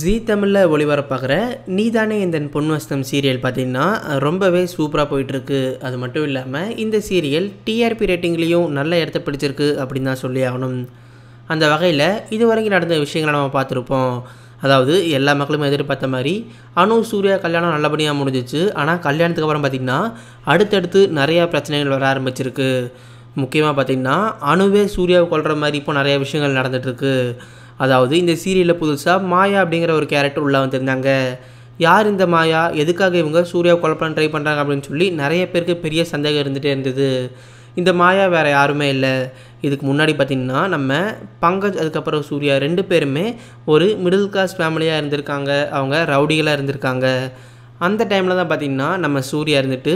Zee Tamil ஒளிபரப்பாகிற நீதானே எந்தன் பொன்வசந்தம் serial பார்த்தீங்கன்னா ரொம்பவே சூப்பராக போயிட்டுருக்கு. அது மட்டும் இல்லாமல் இந்த சீரியல் டிஆர்பி ரேட்டிங்லேயும் நல்ல இடத்த பிடிச்சிருக்கு அப்படின்னு தான் சொல்லி ஆகணும். அந்த வகையில் இதுவரைக்கும் நடந்த விஷயங்களை நம்ம பார்த்துருப்போம். அதாவது எல்லா மக்களும் எதிர்பார்த்த மாதிரி அனு சூர்யா கல்யாணம் நல்லபடியாக முடிஞ்சிச்சு. ஆனால் கல்யாணத்துக்கு அப்புறம் பார்த்திங்கன்னா அடுத்தடுத்து நிறையா பிரச்சனைகள் வர ஆரம்பிச்சிருக்கு. முக்கியமாக பார்த்திங்கன்னா அணுவே சூர்யாவை கொள்கிற மாதிரி இப்போ நிறையா விஷயங்கள் நடந்துகிட்ருக்கு. அதாவது இந்த சீரியலில் புதுசாக மாயா அப்படிங்கிற ஒரு கேரக்டர் உள்ளே வந்திருந்தாங்க. யார் இந்த மாயா, எதுக்காக இவங்க சூர்யாவை கொலை பண்ண ட்ரை பண்ணுறாங்க அப்படின்னு சொல்லி நிறைய பேருக்கு பெரிய சந்தேகம் இருந்துகிட்டே இருந்தது. இந்த மாயா வேறு யாருமே இல்லை. இதுக்கு முன்னாடி பார்த்திங்கன்னா நம்ம பங்கஜ் அதுக்கப்புறம் சூர்யா ரெண்டு பேருமே ஒரு மிடில் கிளாஸ் ஃபேமிலியாக இருந்திருக்காங்க. அவங்க ரவுடிகளாக இருந்திருக்காங்க. அந்த டைமில் தான் பார்த்திங்கன்னா நம்ம சூர்யா இருந்துட்டு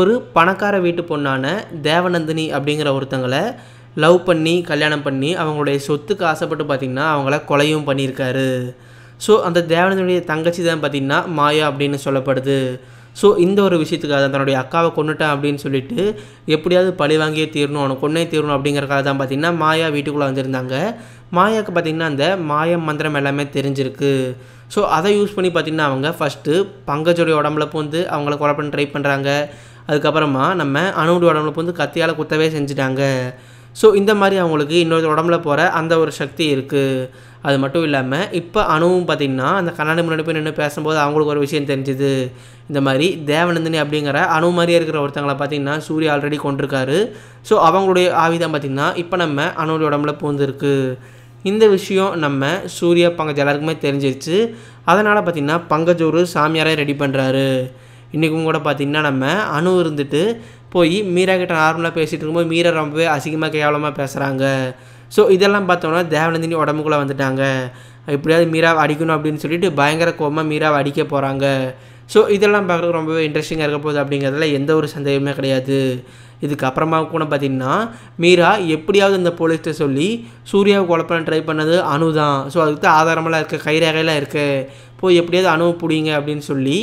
ஒரு பணக்கார வீட்டு பொண்ணான தேவநந்தினி அப்படிங்கிற ஒருத்தங்களை லவ் பண்ணி கல்யாணம் பண்ணி அவங்களுடைய சொத்துக்கு ஆசைப்பட்டு பார்த்திங்கன்னா அவங்கள கொலையும் பண்ணியிருக்காரு. ஸோ அந்த தேவனந்தனுடைய தங்கச்சி தான் பார்த்திங்கன்னா மாயா அப்படின்னு சொல்லப்படுது. ஸோ இந்த ஒரு விஷயத்துக்காக தான் தன்னுடைய அக்காவை கொண்டுட்டான் அப்படின்னு சொல்லிட்டு எப்படியாவது பழி வாங்கியே தீரணும், அவனை கொன்னே தீரணும் அப்படிங்கிறக்காக தான் பார்த்திங்கன்னா மாயா வீட்டுக்குள்ளே வந்திருந்தாங்க. மாயாவுக்கு பார்த்திங்கன்னா அந்த மாய மந்திரம் எல்லாமே தெரிஞ்சிருக்கு. ஸோ அதை யூஸ் பண்ணி பார்த்திங்கன்னா அவங்க ஃபஸ்ட்டு பங்கஜோடைய உடம்புல பூந்து அவங்கள கொலை பண்ண ட்ரை பண்ணுறாங்க. அதுக்கப்புறமா நம்ம அணுடைய உடம்புல பூந்து கத்தியால் குத்தவே செஞ்சுட்டாங்க. ஸோ இந்த மாதிரி அவங்களுக்கு இன்னொரு உடம்புல போகிற அந்த ஒரு சக்தி இருக்குது. அது மட்டும் இல்லாமல் இப்போ அணுவும் பார்த்திங்கன்னா அந்த கண்ணாடி முன்னாடி போய் நின்று பேசும்போது அவங்களுக்கு ஒரு விஷயம் தெரிஞ்சுது. இந்த மாதிரி தேவநந்தினி அப்படிங்கிற அணு மாதிரியே இருக்கிற ஒருத்தங்களை பார்த்திங்கன்னா சூர்யா ஆல்ரெடி கொண்டிருக்காரு. ஸோ அவங்களுடைய ஆவிதான் பார்த்திங்கன்னா இப்போ நம்ம அணுடைய உடம்புல பூந்துருக்கு. இந்த விஷயம் நம்ம சூர்யா பங்கஜ் எல்லாருக்குமே தெரிஞ்சிருச்சு. அதனால் பார்த்திங்கன்னா பங்கஜ் ஒரு சாமியாரே ரெடி பண்ணுறாரு. இன்றைக்கும் கூட பார்த்திங்கன்னா நம்ம அணு இருந்துட்டு போய் மீரா கிட்ட நார்மலாக பேசிகிட்டு இருக்கும்போது மீரா ரொம்பவே அசிங்கமாக கேவலமாக பேசுகிறாங்க. ஸோ இதெல்லாம் பார்த்தோம்னா தேவநந்தினி உடம்புக்குள்ளே வந்துட்டாங்க. எப்படியாவது மீராவை அடிக்கணும் அப்படின்னு சொல்லிட்டு பயங்கர கோபமாக மீராவை அடிக்க போகிறாங்க. ஸோ இதெல்லாம் பார்க்குறதுக்கு ரொம்பவே இன்ட்ரெஸ்டிங்காக இருக்க போகுது அப்படிங்கிறதுல எந்த ஒரு சந்தேகமே கிடையாது. இதுக்கப்புறமா கூட பார்த்திங்கன்னா மீரா எப்படியாவது அந்த போலீஸ்கிட்ட சொல்லி சூர்யாவை கொலை பண்ண ட்ரை பண்ணது அணு தான். ஸோ அதுக்கு ஆதாரமெல்லாம் இருக்குது, கைரேகையெல்லாம் இருக்குது. போய் எப்படியாவது அணுவை பிடிங்க அப்படின்னு சொல்லி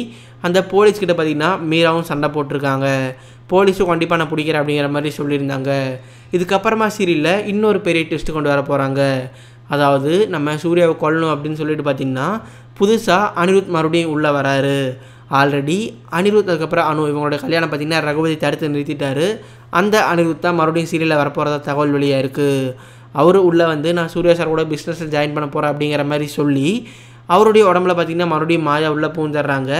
அந்த போலீஸ்கிட்ட பார்த்திங்கன்னா மீராவும் சண்டை போட்டிருக்காங்க. போலீஸும் கண்டிப்பாக நான் பிடிக்கிறேன் அப்படிங்கிற மாதிரி சொல்லியிருந்தாங்க. இதுக்கப்புறமா சீரியலில் இன்னொரு பெரிய டெஸ்ட்டு கொண்டு வர போகிறாங்க. அதாவது நம்ம சூர்யாவை கொல்லணும் அப்படின்னு சொல்லிட்டு பார்த்திங்கன்னா புதுசாக அனிருத் மறுபடியும் உள்ளே வராரு. ஆல்ரெடி அனிருத் அதுக்கப்புறம் அணு இவங்களோட கல்யாணம் பார்த்திங்கன்னா ரகுபதி தடுத்து நிறுத்திட்டார். அந்த அனிருத் தான் மறுபடியும் சீரியலில் வரப்போகிறதா தகவல் வெளியாக இருக்குது. அவர் உள்ளே வந்து நான் சூர்யா சார் கூட பிஸ்னஸில் ஜாயின் பண்ண போகிறேன் அப்படிங்கிற மாதிரி சொல்லி அவருடைய உடம்புல பார்த்திங்கன்னா மறுபடியும் மாயா உள்ளே பூந்துடுறாங்க.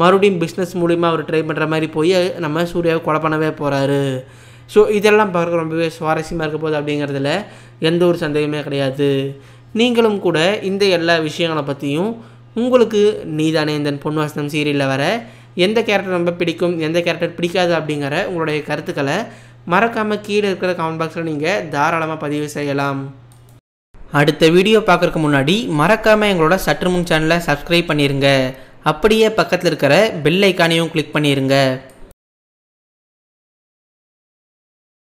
மறுபடியும் பிஸ்னஸ் மூலிமா அவர் ட்ரை பண்ணுற மாதிரி போய் நம்ம சூர்யாவை கொலை பண்ணவே போகிறாரு. ஸோ இதெல்லாம் பார்க்க ரொம்பவே சுவாரஸ்யமாக இருக்க போகுது அப்படிங்கிறதுல எந்த ஒரு சந்தேகமே கிடையாது. நீங்களும் கூட இந்த எல்லா விஷயங்களை பற்றியும் உங்களுக்கு நீதானே எந்தன் பொன்வசந்தம் சீரியலில் வர எந்த கேரக்டர் ரொம்ப பிடிக்கும், எந்த கேரக்டர் பிடிக்காது அப்படிங்கிற உங்களுடைய கருத்துக்களை மறக்காமல் கீழே இருக்கிற கமெண்ட் பாக்ஸில் நீங்கள் தாராளமாக பதிவு செய்யலாம். அடுத்த வீடியோ பார்க்குறதுக்கு முன்னாடி மறக்காமல் எங்களோட சற்றுமுன் சேனலை சப்ஸ்கிரைப் பண்ணிடுங்க. அப்படியே பக்கத்தில் இருக்கிற பெல் ஐக்கானையும் கிளிக் பண்ணிடுங்க.